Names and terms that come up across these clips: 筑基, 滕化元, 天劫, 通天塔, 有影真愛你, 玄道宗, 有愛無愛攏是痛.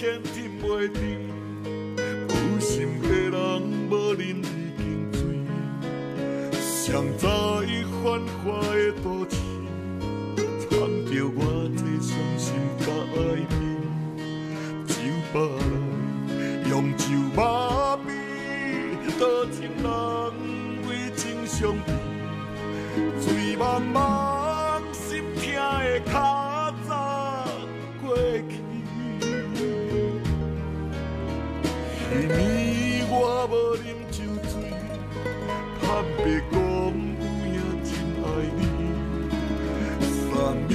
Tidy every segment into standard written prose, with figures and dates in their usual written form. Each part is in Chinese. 前停袂停，有心的人无忍已经醉。谁知繁华的都市，掺着我这伤心甲哀悲。酒吧用酒麻痹，多情人为情伤悲，醉茫茫，心痛的较早过去。 因为我无饮酒醉，坦白讲有影真爱你。山盟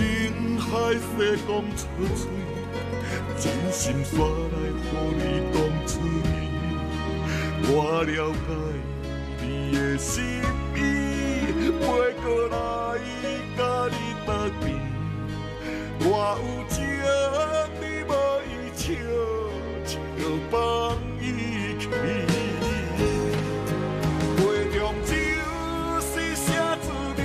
海誓讲出嘴，真心煞来乎你当作伊。我了解你的心意，袂过来甲你搭边。我有情，你无伊笑，笑放伊去。杯中酒是啥滋味？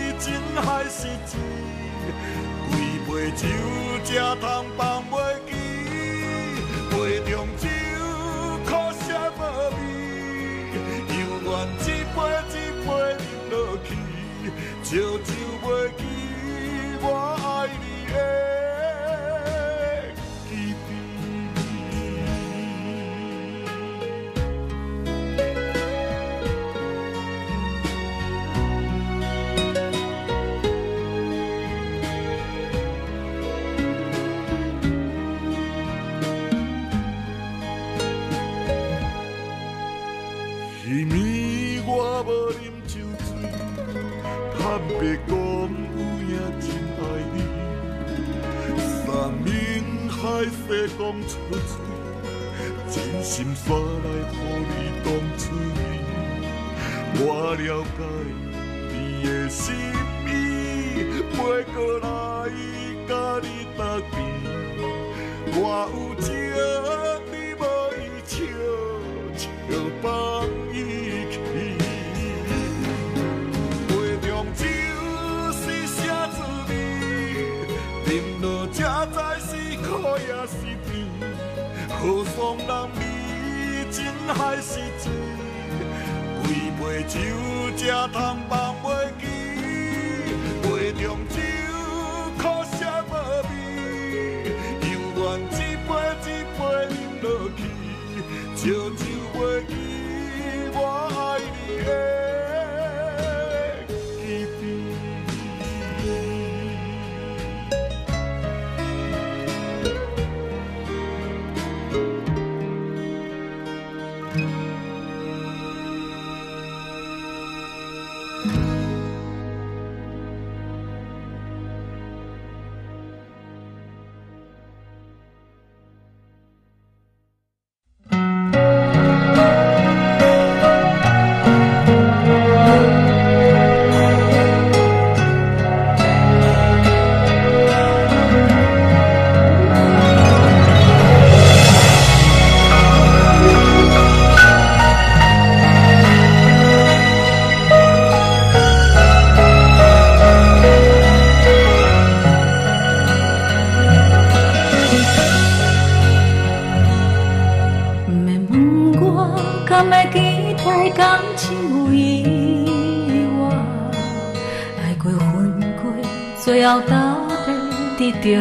饮落才知是苦也是甜。何妨人味，情海是钱。几杯酒才通放袂记。杯中酒苦涩无味，犹原一杯一杯饮落去。 烧酒袂记我爱你的记忆。因为我无饮酒醉。 坦白讲，有影真爱你。山盟海誓讲出嘴，真心煞来乎你当作伊。我了解你的心意，袂过来甲你搭边。我有情，你无伊笑，笑放伊去。 酒是啥滋味？饮落才知是苦也是甜。何妨人味，情海是钱。几杯酒才通放袂记。杯中酒苦涩无味，犹原一杯一杯饮落去。烧酒袂记我爱你的。 着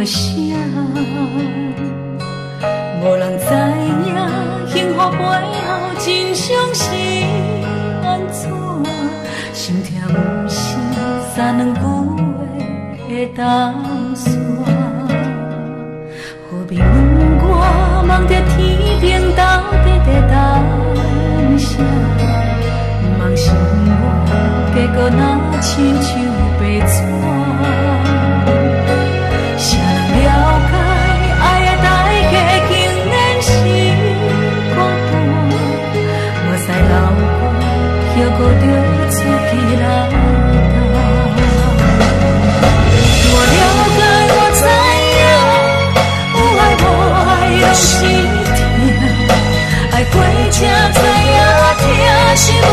啥？无人知影，幸福背后真相是安怎？心痛不是三两句话的谈煞。何必问我望着天边到底在等啥？梦醒我结果若亲像白纸。 我着自己来担。我了解，我知影，有爱无爱就是痛，爱过才知影，痛是无。